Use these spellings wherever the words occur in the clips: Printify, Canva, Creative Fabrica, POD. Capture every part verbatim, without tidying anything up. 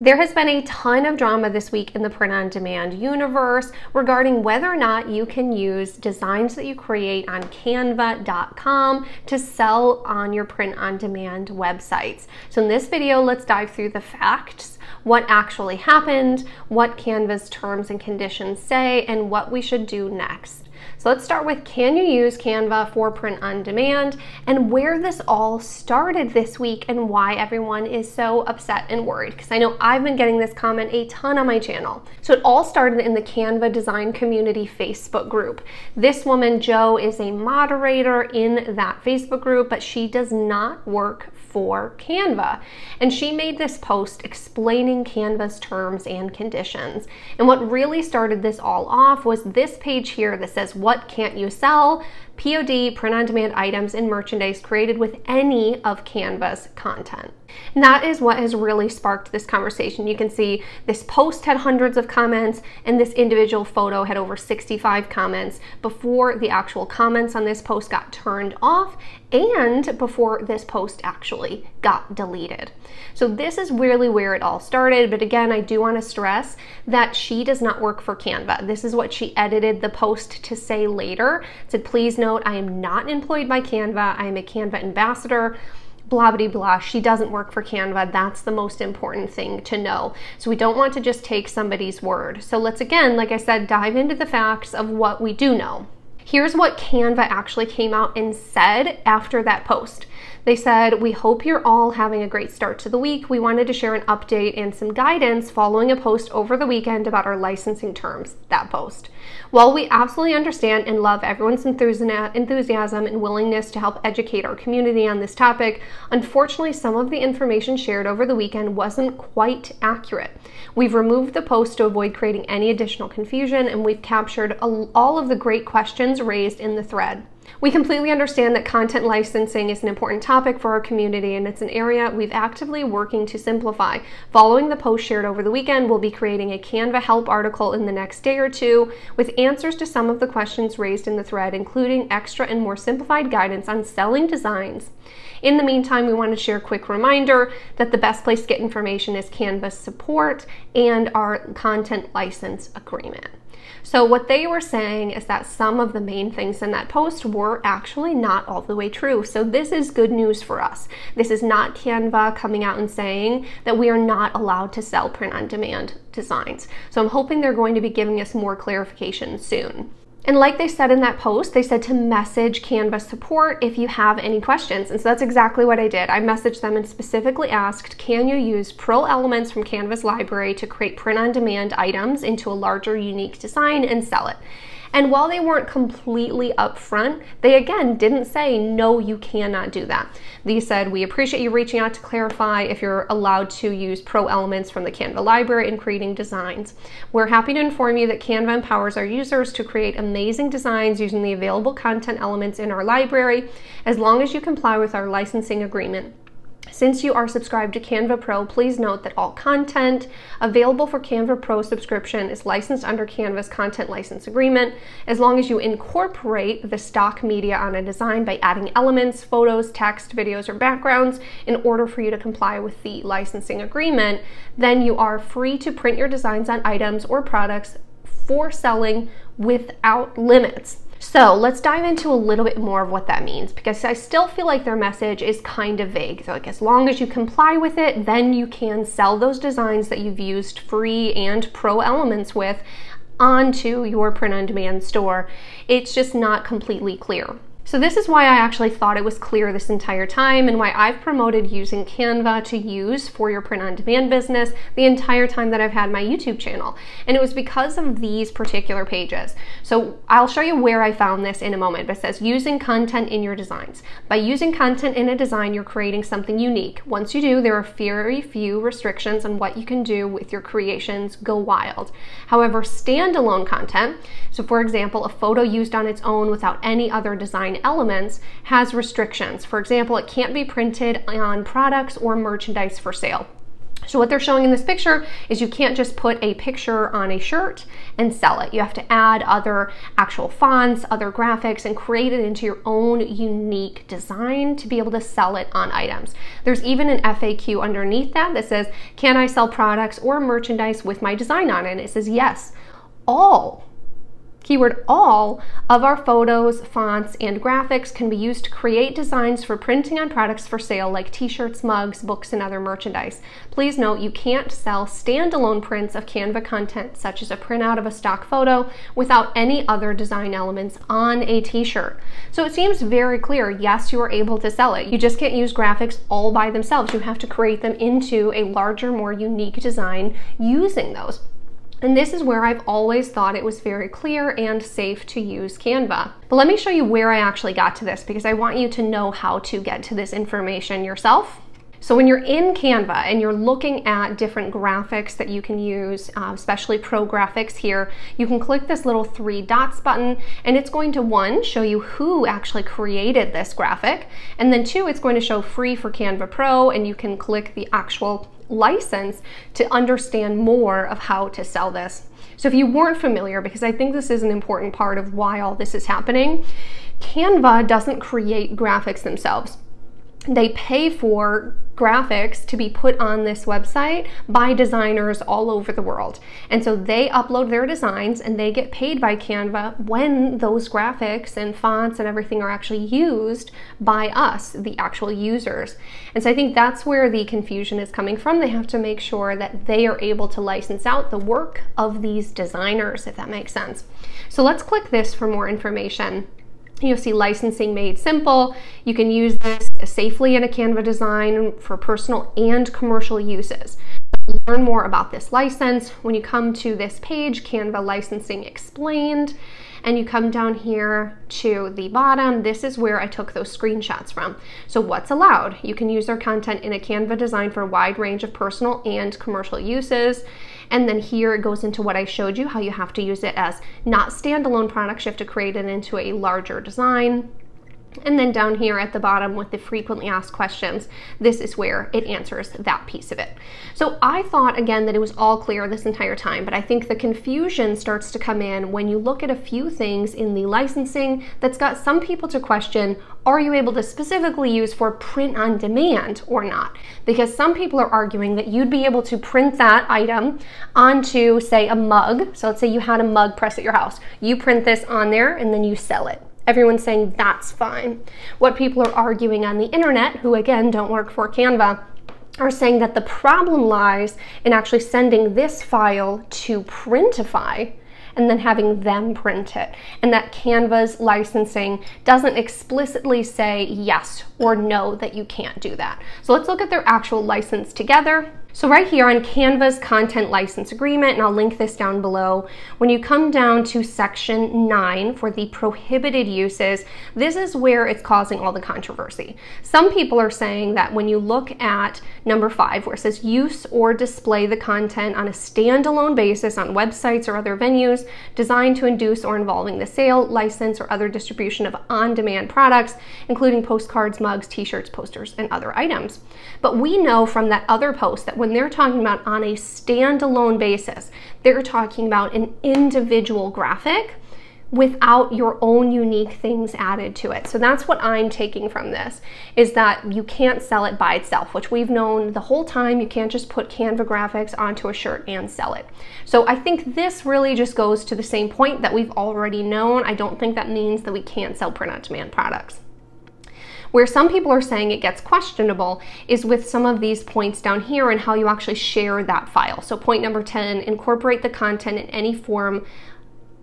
There has been a ton of drama this week in the print-on-demand universe regarding whether or not you can use designs that you create on canva dot com to sell on your print-on-demand websites. So in this video, let's dive through the facts, what actually happened, what Canva's terms and conditions say, and what we should do next. So let's start with, can you use Canva for print on demand, and where this all started this week and why everyone is so upset and worried, because I know I've been getting this comment a ton on my channel. So it all started in the Canva Design Community Facebook group. This woman, Jo, is a moderator in that Facebook group, but she does not work for Canva. And she made this post explaining Canva's terms and conditions. And what really started this all off was this page here that says, what can't you sell? P O D, print-on-demand items, and merchandise created with any of Canva's content. And that is what has really sparked this conversation. You can see this post had hundreds of comments, and this individual photo had over sixty-five comments before the actual comments on this post got turned off and before this post actually got deleted. So this is really where it all started. But again, I do want to stress that she does not work for Canva. This is what she edited the post to say later. It said, please note, I am not employed by Canva. I am a Canva ambassador, blah, blah, blah. She doesn't work for Canva. That's the most important thing to know. So we don't want to just take somebody's word. So let's, again, like I said, dive into the facts of what we do know. Here's what Canva actually came out and said after that post. They said, we hope you're all having a great start to the week. We wanted to share an update and some guidance following a post over the weekend about our licensing terms, that post. While we absolutely understand and love everyone's enthusiasm and willingness to help educate our community on this topic, unfortunately, some of the information shared over the weekend wasn't quite accurate. We've removed the post to avoid creating any additional confusion, and we've captured all of the great questions raised in the thread. We completely understand that content licensing is an important topic for our community, and it's an area we've actively working to simplify. Following the post shared over the weekend, we'll be creating a Canva help article in the next day or two with answers to some of the questions raised in the thread, including extra and more simplified guidance on selling designs. In the meantime, we want to share a quick reminder that the best place to get information is Canva's support and our content license agreement. So what they were saying is that some of the main things in that post were actually not all the way true. So this is good news for us. This is not Canva coming out and saying that we are not allowed to sell print-on-demand designs. So I'm hoping they're going to be giving us more clarification soon. And like they said in that post, they said to message Canva support if you have any questions. And so that's exactly what I did. I messaged them and specifically asked, can you use Pro elements from Canva's library to create print-on-demand items into a larger, unique design and sell it? And while they weren't completely upfront, they again didn't say, no, you cannot do that. They said, we appreciate you reaching out to clarify if you're allowed to use Pro elements from the Canva library in creating designs. We're happy to inform you that Canva empowers our users to create amazing designs using the available content elements in our library, as long as you comply with our licensing agreement. Since you are subscribed to Canva Pro, please note that all content available for Canva Pro subscription is licensed under Canva's content license agreement, as long as you incorporate the stock media on a design by adding elements, photos, text, videos, or backgrounds in order for you to comply with the licensing agreement. Then you are free to print your designs on items or products for selling without limits. So let's dive into a little bit more of what that means, because I still feel like their message is kind of vague. So like, as long as you comply with it, then you can sell those designs that you've used free and Pro elements with onto your print-on-demand store. It's just not completely clear. So this is why I actually thought it was clear this entire time, and why I've promoted using Canva to use for your print-on-demand business the entire time that I've had my YouTube channel. And it was because of these particular pages. So I'll show you where I found this in a moment, but it says using content in your designs. By using content in a design, you're creating something unique. Once you do, there are very few restrictions on what you can do with your creations. Go wild. However, standalone content, so for example, a photo used on its own without any other design elements, has restrictions. For example, it can't be printed on products or merchandise for sale. So what they're showing in this picture is you can't just put a picture on a shirt and sell it. You have to add other actual fonts, other graphics, and create it into your own unique design to be able to sell it on items. There's even an F A Q underneath that that says, can I sell products or merchandise with my design on it? And it says yes, all, keyword all, of our photos, fonts, and graphics can be used to create designs for printing on products for sale like t-shirts, mugs, books, and other merchandise. Please note you can't sell standalone prints of Canva content, such as a printout of a stock photo, without any other design elements on a t-shirt. So it seems very clear, yes, you are able to sell it. You just can't use graphics all by themselves. You have to create them into a larger, more unique design using those. And this is where I've always thought it was very clear and safe to use Canva. But let me show you where I actually got to this, because I want you to know how to get to this information yourself. So when you're in Canva and you're looking at different graphics that you can use, uh, especially pro graphics here, you can click this little three dots button, and it's going to, one, show you who actually created this graphic, and then two, it's going to show free for Canva Pro, and you can click the actual license to understand more of how to sell this. So if you weren't familiar, because I think this is an important part of why all this is happening, Canva doesn't create graphics themselves. They pay for graphics to be put on this website by designers all over the world. And so they upload their designs and they get paid by Canva when those graphics and fonts and everything are actually used by us, the actual users. And so I think that's where the confusion is coming from. They have to make sure that they are able to license out the work of these designers, if that makes sense. So let's click this for more information. You'll see licensing made simple. You can use this safely in a Canva design for personal and commercial uses. Learn more about this license when you come to this page, Canva Licensing Explained, and you come down here to the bottom. This is where I took those screenshots from. So what's allowed? You can use their content in a Canva design for a wide range of personal and commercial uses. And then here it goes into what I showed you, how you have to use it as not standalone products. You have to create it into a larger design. And then down here at the bottom with the frequently asked questions, this is where it answers that piece of it. So I thought, again, that it was all clear this entire time, but I think the confusion starts to come in when you look at a few things in the licensing that's got some people to question, are you able to specifically use for print on demand or not? Because some people are arguing that you'd be able to print that item onto, say, a mug. So let's say you had a mug press at your house. You print this on there and then you sell it. Everyone's saying that's fine. What people are arguing on the internet, who again don't work for Canva, are saying that the problem lies in actually sending this file to Printify and then having them print it, and that Canva's licensing doesn't explicitly say yes or no that you can't do that. So let's look at their actual license together. So right here on Canva's content license agreement, and I'll link this down below, when you come down to section nine for the prohibited uses, this is where it's causing all the controversy. Some people are saying that when you look at number five, where it says use or display the content on a standalone basis on websites or other venues designed to induce or involving the sale, license, or other distribution of on-demand products, including postcards, mugs, t-shirts, posters, and other items. But we know from that other post that when When they're talking about on a standalone basis, they're talking about an individual graphic without your own unique things added to it. So that's what I'm taking from this, is that you can't sell it by itself, which we've known the whole time. You can't just put Canva graphics onto a shirt and sell it. So I think this really just goes to the same point that we've already known. I don't think that means that we can't sell print-on-demand products. Where some people are saying it gets questionable is with some of these points down here and how you actually share that file. So point number ten, incorporate the content in any form,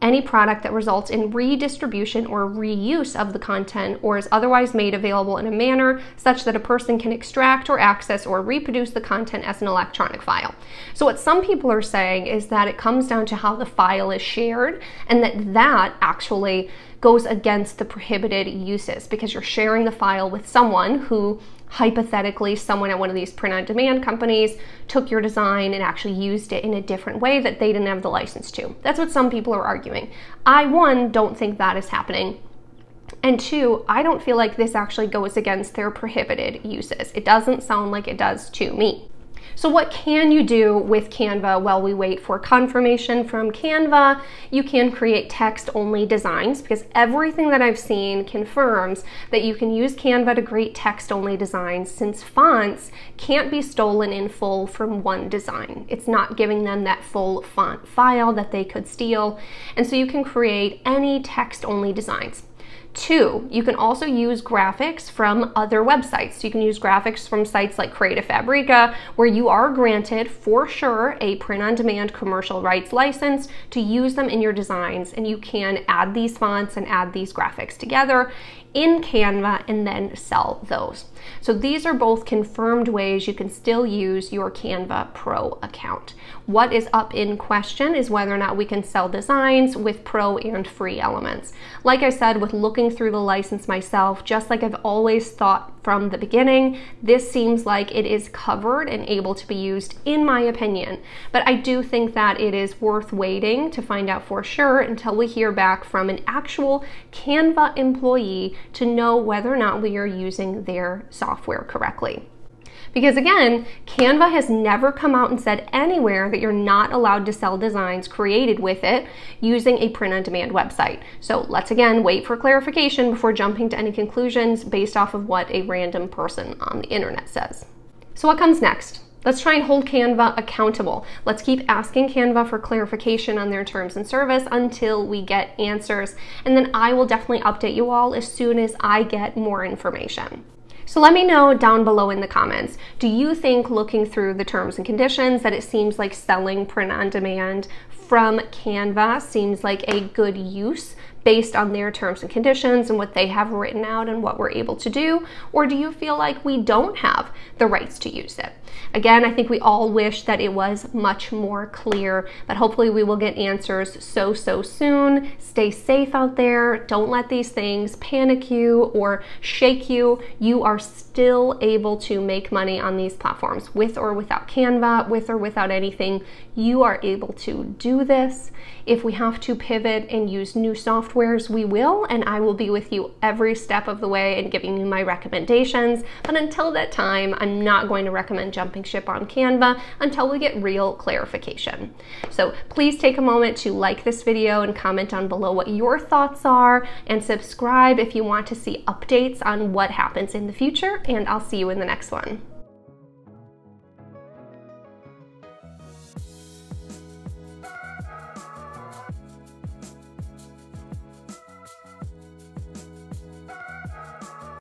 any product that results in redistribution or reuse of the content or is otherwise made available in a manner such that a person can extract or access or reproduce the content as an electronic file. So what some people are saying is that it comes down to how the file is shared, and that that actually goes against the prohibited uses, because you're sharing the file with someone who, hypothetically, someone at one of these print-on-demand companies took your design and actually used it in a different way that they didn't have the license to. That's what some people are arguing. I, one, don't think that is happening. And two, I don't feel like this actually goes against their prohibited uses. It doesn't sound like it does to me. So what can you do with Canva while we wait for confirmation from Canva? You can create text-only designs, because everything that I've seen confirms that you can use Canva to create text-only designs, since fonts can't be stolen in full from one design. It's not giving them that full font file that they could steal. And so you can create any text-only designs. Two, you can also use graphics from other websites. So you can use graphics from sites like Creative Fabrica, where you are granted for sure a print-on-demand commercial rights license to use them in your designs, and you can add these fonts and add these graphics together in Canva and then sell those. So these are both confirmed ways you can still use your Canva Pro account. What is up in question is whether or not we can sell designs with pro and free elements. Like I said, with looking through the license myself, just like I've always thought from the beginning, this seems like it is covered and able to be used, in my opinion. But I do think that it is worth waiting to find out for sure until we hear back from an actual Canva employee to know whether or not we are using their software correctly. Because again, Canva has never come out and said anywhere that you're not allowed to sell designs created with it using a print-on-demand website. So let's again wait for clarification before jumping to any conclusions based off of what a random person on the internet says. So what comes next? Let's try and hold Canva accountable. Let's keep asking Canva for clarification on their terms and service until we get answers. And then I will definitely update you all as soon as I get more information. So let me know down below in the comments, do you think looking through the terms and conditions that it seems like selling print on demand from Canva seems like a good use based on their terms and conditions and what they have written out and what we're able to do? Or do you feel like we don't have the rights to use it? Again, I think we all wish that it was much more clear, but hopefully we will get answers so, so soon. Stay safe out there. Don't let these things panic you or shake you. You are still able to make money on these platforms with or without Canva, with or without anything. You are able to do this. If we have to pivot and use new software, we will, and I will be with you every step of the way and giving you my recommendations. But until that time, I'm not going to recommend jumping ship on Canva until we get real clarification. So please take a moment to like this video and comment down below what your thoughts are, and subscribe if you want to see updates on what happens in the future, and I'll see you in the next one.